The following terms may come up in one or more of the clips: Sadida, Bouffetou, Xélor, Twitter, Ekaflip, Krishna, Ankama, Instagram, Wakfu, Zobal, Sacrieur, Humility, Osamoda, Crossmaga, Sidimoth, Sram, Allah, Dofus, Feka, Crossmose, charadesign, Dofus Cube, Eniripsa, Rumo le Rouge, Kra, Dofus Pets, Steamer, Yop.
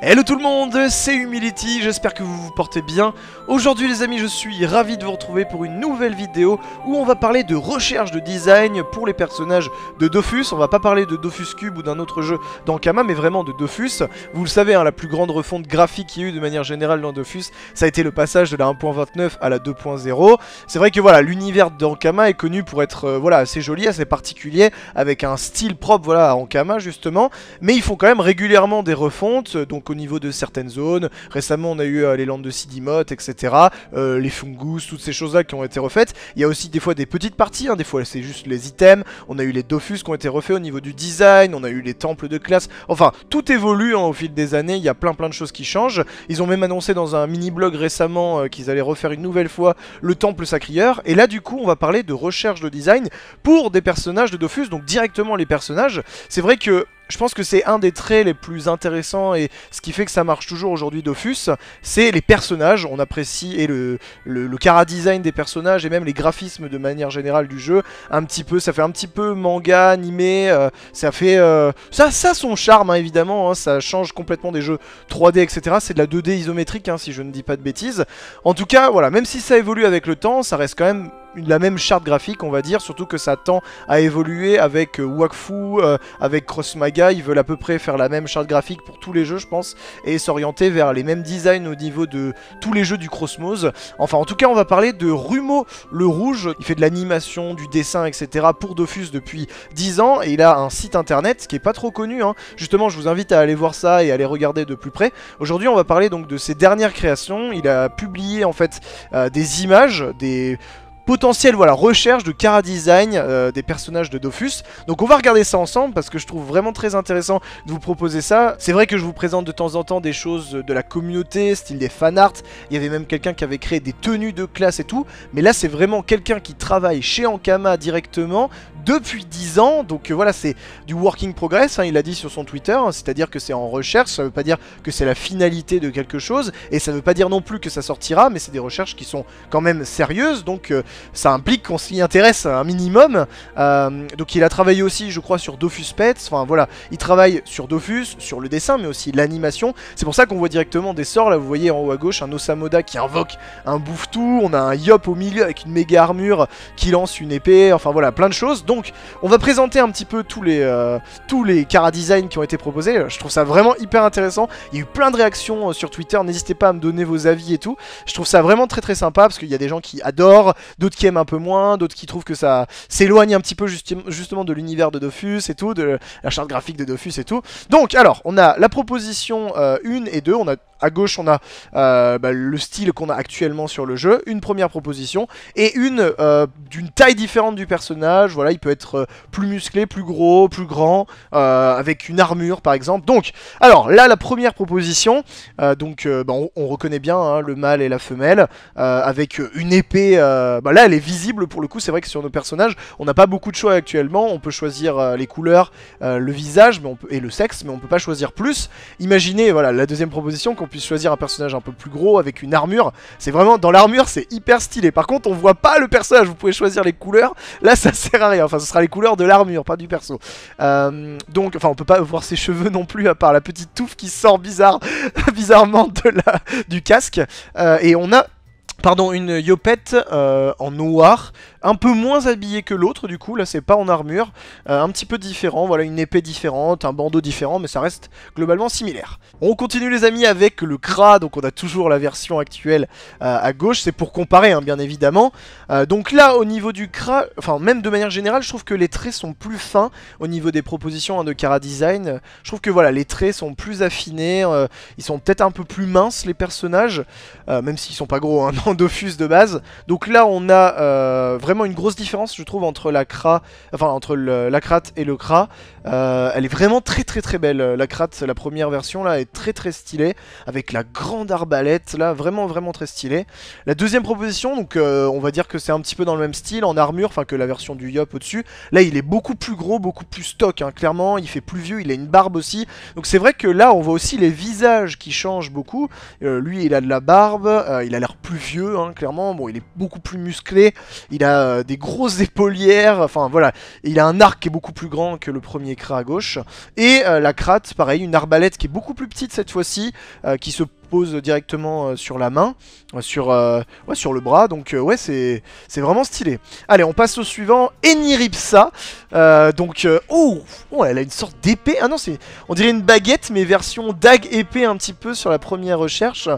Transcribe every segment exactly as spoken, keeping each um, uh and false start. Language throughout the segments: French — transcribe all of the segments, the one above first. Hello tout le monde, c'est Humility, j'espère que vous vous portez bien. Aujourd'hui les amis, je suis ravi de vous retrouver pour une nouvelle vidéo où on va parler de recherche de design pour les personnages de Dofus. On va pas parler de Dofus Cube ou d'un autre jeu d'Ankama, mais vraiment de Dofus. Vous le savez, hein, la plus grande refonte graphique qu'il y a eu de manière générale dans Dofus, ça a été le passage de la un point vingt-neuf à la deux point zéro. C'est vrai que voilà, l'univers d'Ankama est connu pour être euh, voilà, assez joli, assez particulier, avec un style propre voilà, à Ankama justement. Mais ils font quand même régulièrement des refontes, donc au niveau de certaines zones. Récemment on a eu euh, les landes de Sidimoth, etc, euh, les fungus, toutes ces choses là qui ont été refaites. Il y a aussi des fois des petites parties, hein, des fois c'est juste les items. On a eu les Dofus qui ont été refaits au niveau du design, on a eu les temples de classe. Enfin tout évolue hein, au fil des années, il y a plein plein de choses qui changent. Ils ont même annoncé dans un mini blog récemment euh, qu'ils allaient refaire une nouvelle fois le temple Sacrieur. Et là du coup on va parler de recherche de design pour des personnages de Dofus, donc directement les personnages. C'est vrai que je pense que c'est un des traits les plus intéressants et ce qui fait que ça marche toujours aujourd'hui Dofus, c'est les personnages, on apprécie et le, le, le chara design des personnages et même les graphismes de manière générale du jeu, un petit peu, ça fait un petit peu manga, animé, euh, ça fait, euh, ça, ça a son charme hein, évidemment, hein, ça change complètement des jeux trois D etc, c'est de la deux D isométrique hein, si je ne dis pas de bêtises. En tout cas voilà, même si ça évolue avec le temps, ça reste quand même la même charte graphique on va dire, surtout que ça tend à évoluer avec euh, Wakfu, euh, avec Crossmaga. Ils veulent à peu près faire la même charte graphique pour tous les jeux je pense, et s'orienter vers les mêmes designs au niveau de tous les jeux du Crossmose. Enfin en tout cas on va parler de Rumo le Rouge, il fait de l'animation, du dessin etc pour Dofus depuis dix ans, et il a un site internet qui est pas trop connu hein. Justement je vous invite à aller voir ça et à aller regarder de plus près. Aujourd'hui on va parler donc de ses dernières créations. Il a publié en fait euh, des images, des potentiel, voilà, recherche de chara design euh, des personnages de Dofus. Donc on va regarder ça ensemble parce que je trouve vraiment très intéressant de vous proposer ça. C'est vrai que je vous présente de temps en temps des choses de la communauté, style des fanarts. Il y avait même quelqu'un qui avait créé des tenues de classe et tout. Mais là c'est vraiment quelqu'un qui travaille chez Ankama directement depuis dix ans. Donc euh, voilà, c'est du working progress, hein, il l'a dit sur son Twitter. Hein, c'est-à-dire que c'est en recherche, ça veut pas dire que c'est la finalité de quelque chose. Et ça veut pas dire non plus que ça sortira, mais c'est des recherches qui sont quand même sérieuses. Donc euh, ça implique qu'on s'y intéresse un minimum. euh, Donc il a travaillé aussi je crois sur Dofus Pets. Enfin voilà, il travaille sur Dofus, sur le dessin mais aussi l'animation. C'est pour ça qu'on voit directement des sorts. Là vous voyez en haut à gauche un Osamoda qui invoque un bouffetou. On a un Yop au milieu avec une méga armure qui lance une épée. Enfin voilà, plein de choses. Donc on va présenter un petit peu tous les euh, tous les chara design qui ont été proposés. Je trouve ça vraiment hyper intéressant. Il y a eu plein de réactions sur Twitter. N'hésitez pas à me donner vos avis et tout. Je trouve ça vraiment très très sympa parce qu'il y a des gens qui adorent, d'autres qui aiment un peu moins, d'autres qui trouvent que ça s'éloigne un petit peu justement de l'univers de Dofus et tout, de la charte graphique de Dofus et tout. Donc alors, on a la proposition euh, un et deux, on a à gauche on a euh, bah, le style qu'on a actuellement sur le jeu, une première proposition et une euh, d'une taille différente du personnage. Voilà, il peut être euh, plus musclé, plus gros, plus grand, euh, avec une armure par exemple. Donc alors là la première proposition, euh, donc euh, bah, on, on reconnaît bien hein, le mâle et la femelle, euh, avec une épée, euh, bah, là elle est visible pour le coup. C'est vrai que sur nos personnages on n'a pas beaucoup de choix actuellement, on peut choisir euh, les couleurs, euh, le visage mais on peut, et le sexe, mais on peut pas choisir plus. Imaginez voilà la deuxième proposition, qu'on puisse choisir un personnage un peu plus gros avec une armure. C'est vraiment, dans l'armure c'est hyper stylé. Par contre on voit pas le personnage, vous pouvez choisir les couleurs, là ça sert à rien, enfin ce sera les couleurs de l'armure pas du perso. euh, Donc enfin on peut pas voir ses cheveux non plus, à part la petite touffe qui sort bizarre bizarrement de la, du casque. euh, Et on a Pardon, une Yopette euh, en noir, un peu moins habillée que l'autre du coup, là c'est pas en armure, euh, un petit peu différent, voilà, une épée différente, un bandeau différent, mais ça reste globalement similaire. On continue les amis avec le Kra, donc on a toujours la version actuelle euh, à gauche, c'est pour comparer hein, bien évidemment. Euh, donc là au niveau du Kra, enfin même de manière générale, je trouve que les traits sont plus fins au niveau des propositions hein, de chara design. Je trouve que voilà, les traits sont plus affinés, euh, ils sont peut-être un peu plus minces les personnages, euh, même s'ils sont pas gros hein, non Dofus de base. Donc là on a euh, vraiment une grosse différence je trouve entre la Kra, enfin entre le, la Krate et le Kra. euh, Elle est vraiment très très très belle. La Krate, la première version là, est très très stylée, avec la grande arbalète là, vraiment vraiment très stylée. La deuxième proposition, donc euh, on va dire que c'est un petit peu dans le même style, en armure, enfin que la version du Yop au dessus. Là il est beaucoup plus gros, beaucoup plus stock hein, clairement, il fait plus vieux, il a une barbe aussi. Donc c'est vrai que là on voit aussi les visages qui changent beaucoup. euh, Lui il a de la barbe, euh, il a l'air plus vieux, vieux, hein, clairement. Bon, il est beaucoup plus musclé, il a euh, des grosses épaulières, enfin voilà. Il a un arc qui est beaucoup plus grand que le premier Kra à gauche. Et euh, la crate, pareil, une arbalète qui est beaucoup plus petite cette fois-ci, euh, qui se pose directement euh, sur la main, euh, sur, euh, ouais, sur le bras. Donc euh, ouais, c'est vraiment stylé. Allez, on passe au suivant, Eniripsa. Euh, donc, euh, oh, oh, elle a une sorte d'épée. Ah non, on dirait une baguette, mais version dague épée un petit peu sur la première recherche.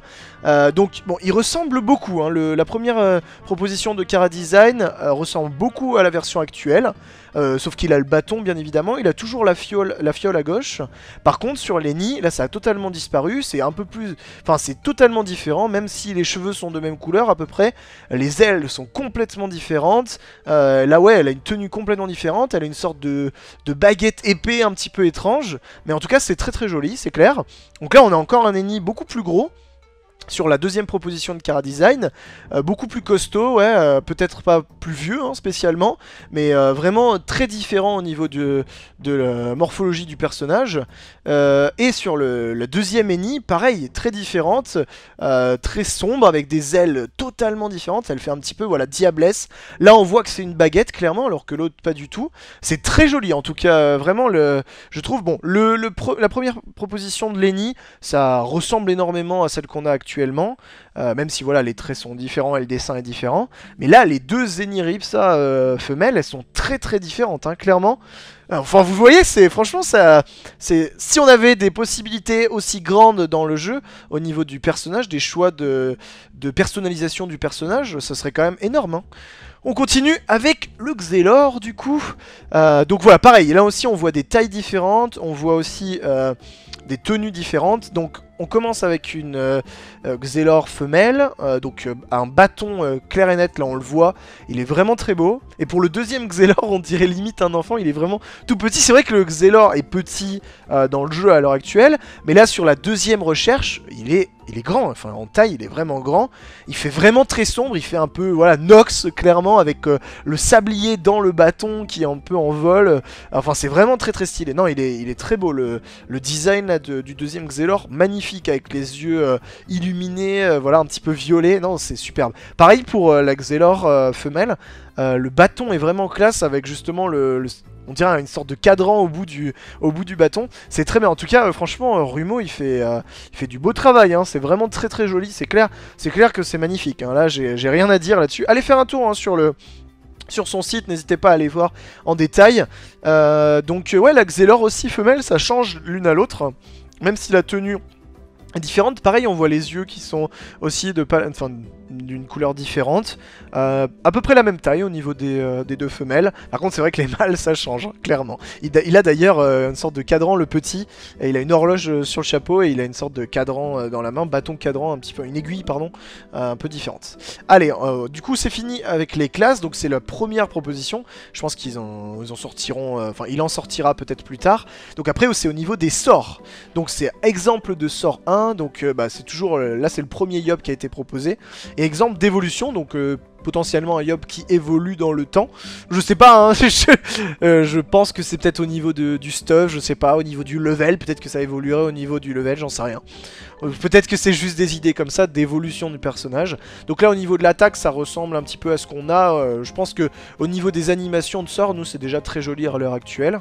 Euh, donc, bon, il ressemble beaucoup. Hein, le, la première euh, proposition de Kra Design euh, ressemble beaucoup à la version actuelle. Euh, sauf qu'il a le bâton, bien évidemment. Il a toujours la fiole, la fiole à gauche. Par contre, sur les nids, là, ça a totalement disparu. C'est un peu plus... Enfin, c'est totalement différent. Même si les cheveux sont de même couleur, à peu près, les ailes sont complètement différentes. Euh, là, ouais, elle a une tenue complètement différente. Elle a une sorte de, de baguette épée un petit peu étrange. Mais en tout cas, c'est très très joli, c'est clair. Donc là, on a encore un ennemi beaucoup plus gros. Sur la deuxième proposition de Kra Design, euh, beaucoup plus costaud, ouais, euh, peut-être pas plus vieux hein, spécialement, mais euh, vraiment très différent au niveau de, de la morphologie du personnage. Euh, et sur le, la deuxième Eni, pareil, très différente, euh, très sombre, avec des ailes totalement différentes. Elle fait un petit peu, voilà, diablesse. Là, on voit que c'est une baguette, clairement, alors que l'autre, pas du tout. C'est très joli, en tout cas, euh, vraiment, le, je trouve, bon, le, le pro, la première proposition de l'Eni, ça ressemble énormément à celle qu'on a actuellement. Euh, même si voilà les traits sont différents et le dessin est différent, mais là les deux Eniripsa euh, femelles, elles sont très très différentes hein, clairement. Enfin vous voyez, c'est franchement ça, c'est si on avait des possibilités aussi grandes dans le jeu au niveau du personnage, des choix de, de personnalisation du personnage, ça serait quand même énorme. Hein. On continue avec le Xélor du coup. Euh, donc voilà pareil, là aussi on voit des tailles différentes, on voit aussi euh, des tenues différentes. Donc on commence avec une euh, Xélor femelle, euh, donc euh, un bâton euh, clair et net, là on le voit, il est vraiment très beau. Et pour le deuxième Xélor, on dirait limite un enfant, il est vraiment tout petit. C'est vrai que le Xélor est petit euh, dans le jeu à l'heure actuelle, mais là sur la deuxième recherche, il est... Il est grand, enfin en taille il est vraiment grand, il fait vraiment très sombre, il fait un peu voilà Nox clairement avec euh, le sablier dans le bâton qui est un peu en vol, enfin c'est vraiment très très stylé. Non il est, il est très beau le, le design là, de, du deuxième Xélor, magnifique avec les yeux euh, illuminés, euh, voilà un petit peu violet, non c'est superbe. Pareil pour euh, la Xélor euh, femelle, euh, le bâton est vraiment classe avec justement le... le on dirait une sorte de cadran au bout du, au bout du bâton. C'est très bien. En tout cas, franchement, Rumo, il fait, euh, il fait du beau travail. Hein. C'est vraiment très très joli. C'est clair, c'est clair que c'est magnifique. Hein. Là, j'ai rien à dire là-dessus. Allez faire un tour hein, sur le... sur son site, n'hésitez pas à aller voir en détail. Euh, donc, ouais, la Xélor aussi femelle, ça change l'une à l'autre. Même si la tenue... différentes, pareil on voit les yeux qui sont aussi de pa... enfin, d'une couleur différente, euh, à peu près la même taille au niveau des, euh, des deux femelles. Par contre c'est vrai que les mâles ça change, clairement. Il, il a d'ailleurs euh, une sorte de cadran le petit, et il a une horloge sur le chapeau et il a une sorte de cadran euh, dans la main, bâton cadran, un petit peu, une aiguille pardon, euh, un peu différente. Allez, euh, du coup c'est fini avec les classes, donc c'est la première proposition, je pense qu'ils en, ils en sortiront, enfin euh, il en sortira peut-être plus tard. Donc après c'est au niveau des sorts, donc c'est exemple de sort un. Donc euh, bah, c'est toujours, euh, là c'est le premier Yop qui a été proposé. Et exemple d'évolution, donc euh, potentiellement un Yop qui évolue dans le temps. Je sais pas, hein, je, euh, je pense que c'est peut-être au niveau de, du stuff, je sais pas, au niveau du level, peut-être que ça évoluerait au niveau du level, j'en sais rien. Peut-être que c'est juste des idées comme ça d'évolution du personnage. Donc là au niveau de l'attaque ça ressemble un petit peu à ce qu'on a, euh, je pense que au niveau des animations de sorts, nous c'est déjà très joli à l'heure actuelle.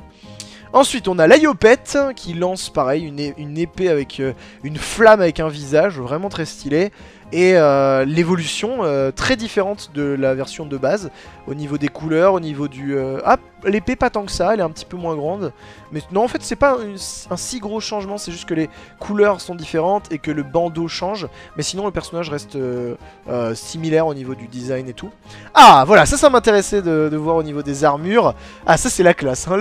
Ensuite on a l'Iopette qui lance pareil une, une épée avec euh, une flamme avec un visage, vraiment très stylé. Et euh, l'évolution euh, très différente de la version de base au niveau des couleurs, au niveau du... Euh... Ah, l'épée pas tant que ça, elle est un petit peu moins grande. Mais non en fait c'est pas un, un si gros changement, c'est juste que les couleurs sont différentes et que le bandeau change. Mais sinon le personnage reste euh, euh, similaire au niveau du design et tout. Ah voilà, ça ça m'intéressait de, de voir au niveau des armures. Ah ça c'est la classe, hein.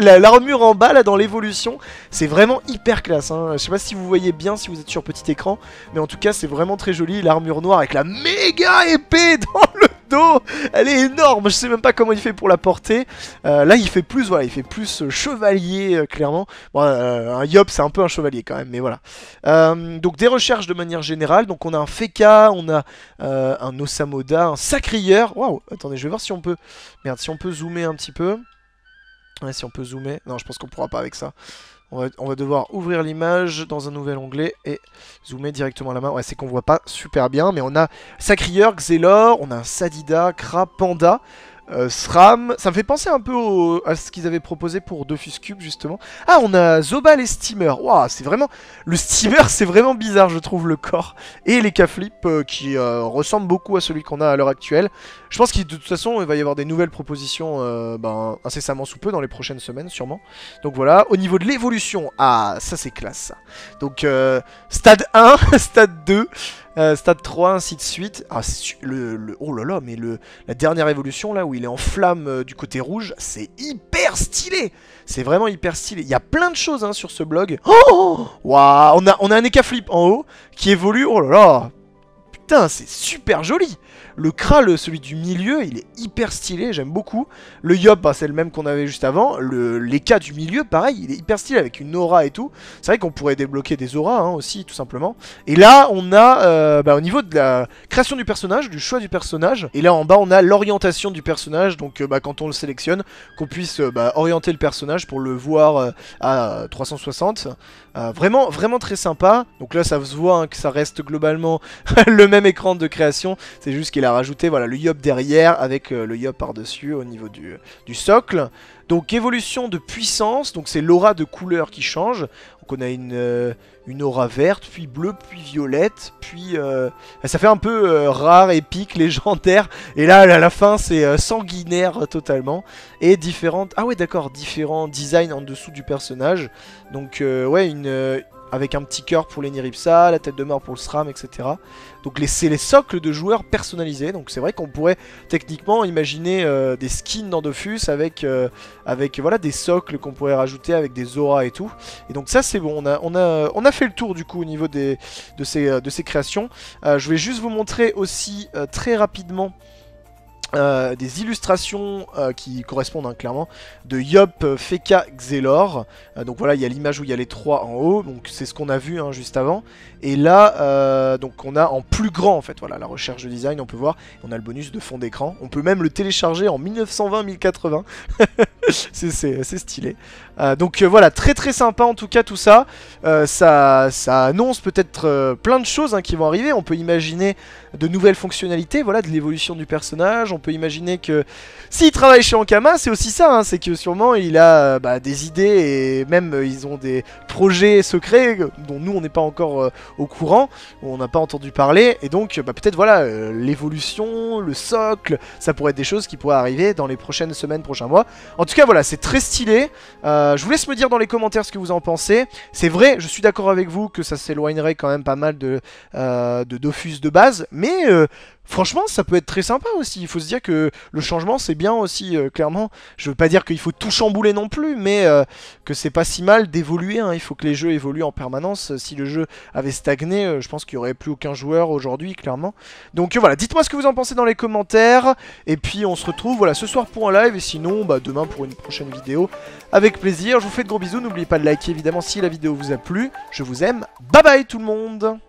La l'armure en bas là dans l'évolution c'est vraiment hyper classe. Hein. Je sais pas si vous voyez bien si vous êtes sur petit écran, mais en tout cas c'est vraiment très joli. L'armure noire avec la méga épée dans le dos, elle est énorme. Je sais même pas comment il fait pour la porter. Euh, là, il fait plus, voilà, il fait plus euh, chevalier euh, clairement. Bon, euh, un Yop, c'est un peu un chevalier quand même, mais voilà. Euh, donc des recherches de manière générale. Donc on a un Feka, on a euh, un Osamoda, un Sacrieur. Waouh, attendez, je vais voir si on peut. Merde, si on peut zoomer un petit peu. Ouais, si on peut zoomer. Non, je pense qu'on pourra pas avec ça. On va, on va devoir ouvrir l'image dans un nouvel onglet et zoomer directement à la main. Ouais, c'est qu'on voit pas super bien, mais on a Sacrieur, Xélor, on a un Sadida, Crapanda, euh, Sram. Ça me fait penser un peu au, à ce qu'ils avaient proposé pour Dofus Cube, justement. Ah, on a Zobal et Steamer. Waouh, c'est vraiment... Le Steamer, c'est vraiment bizarre, je trouve, le corps. Et l'Ekaflip, euh, qui euh, ressemble beaucoup à celui qu'on a à l'heure actuelle. Je pense qu'il, de toute façon, il va y avoir des nouvelles propositions euh, ben, incessamment sous peu, dans les prochaines semaines, sûrement. Donc voilà, au niveau de l'évolution... Ah, ça c'est classe ça. Donc euh, stade un, stade deux, euh, stade trois, ainsi de suite. Ah, le, le, oh là là, mais le, la dernière évolution là où il est en flamme euh, du côté rouge, c'est hyper stylé. C'est vraiment hyper stylé. Il y a plein de choses hein, sur ce blog. Oh waouh, on a, on a un Ekaflip en haut qui évolue. Oh là là, putain, c'est super joli. Le Kra, le, celui du milieu, il est hyper stylé, j'aime beaucoup. Le Yop, bah, c'est le même qu'on avait juste avant. Le, les cas du milieu, pareil, il est hyper stylé avec une aura et tout. C'est vrai qu'on pourrait débloquer des auras hein, aussi, tout simplement. Et là, on a, euh, bah, au niveau de la création du personnage, du choix du personnage. Et là, en bas, on a l'orientation du personnage. Donc, euh, bah, quand on le sélectionne, qu'on puisse euh, bah, orienter le personnage pour le voir euh, à trois cent soixante. Euh, vraiment, vraiment très sympa. Donc là, ça se voit hein, que ça reste globalement le même écran de création. C'est juste qu'il a rajouté voilà, le Yop derrière avec euh, le Yop par-dessus au niveau du, euh, du socle. Donc évolution de puissance, donc c'est l'aura de couleur qui change. Donc on a une, euh, une aura verte, puis bleue, puis violette, puis euh, ça fait un peu euh, rare, épique, légendaire. Et là à la fin c'est euh, sanguinaire euh, totalement. Et différentes, ah ouais d'accord, différents designs en dessous du personnage. Donc euh, ouais une... Euh, avec un petit cœur pour l'Eniripsa, la tête de mort pour le Sram, et cetera. Donc c'est les socles de joueurs personnalisés. Donc c'est vrai qu'on pourrait techniquement imaginer euh, des skins dans Dofus avec, euh, avec voilà, des socles qu'on pourrait rajouter avec des auras et tout. Et donc ça c'est bon, on a, on, a, on a fait le tour du coup au niveau des, de, ces, de ces créations. Euh, je vais juste vous montrer aussi euh, très rapidement... Euh, des illustrations euh, qui correspondent hein, clairement de Yop, euh, Feka, Xélor. Euh, donc voilà, il y a l'image où il y a les trois en haut, donc c'est ce qu'on a vu hein, juste avant. Et là, euh, donc on a en plus grand en fait, voilà la recherche de design, on peut voir, on a le bonus de fond d'écran. On peut même le télécharger en mille neuf cent vingt mille quatre-vingts. C'est stylé. Euh, donc euh, voilà, très très sympa en tout cas tout ça. Euh, ça, ça annonce peut-être euh, plein de choses hein, qui vont arriver. On peut imaginer de nouvelles fonctionnalités, voilà, de l'évolution du personnage. On peut imaginer que s'il travaille chez Ankama, c'est aussi ça, hein, c'est que sûrement il a bah, des idées et même euh, ils ont des projets secrets dont nous on n'est pas encore euh, au courant, on n'a pas entendu parler, et donc bah, peut-être voilà euh, l'évolution, le socle, ça pourrait être des choses qui pourraient arriver dans les prochaines semaines, prochains mois. En tout cas voilà, c'est très stylé. Euh, je vous laisse me dire dans les commentaires ce que vous en pensez. C'est vrai, je suis d'accord avec vous que ça s'éloignerait quand même pas mal de, euh, de Dofus de base, mais euh, franchement, ça peut être très sympa aussi. Il faut se dire que le changement, c'est bien aussi, euh, clairement. Je veux pas dire qu'il faut tout chambouler non plus, mais euh, que c'est pas si mal d'évoluer. Hein. Il faut que les jeux évoluent en permanence. Si le jeu avait stagné, euh, je pense qu'il n'y aurait plus aucun joueur aujourd'hui, clairement. Donc euh, voilà, dites-moi ce que vous en pensez dans les commentaires. Et puis, on se retrouve voilà, ce soir pour un live. Et sinon, bah, demain pour une prochaine vidéo. Avec plaisir, je vous fais de gros bisous. N'oubliez pas de liker, évidemment, si la vidéo vous a plu. Je vous aime. Bye bye tout le monde.